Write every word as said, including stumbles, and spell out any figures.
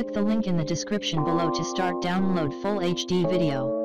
Click the link in the description below to start download full H D video.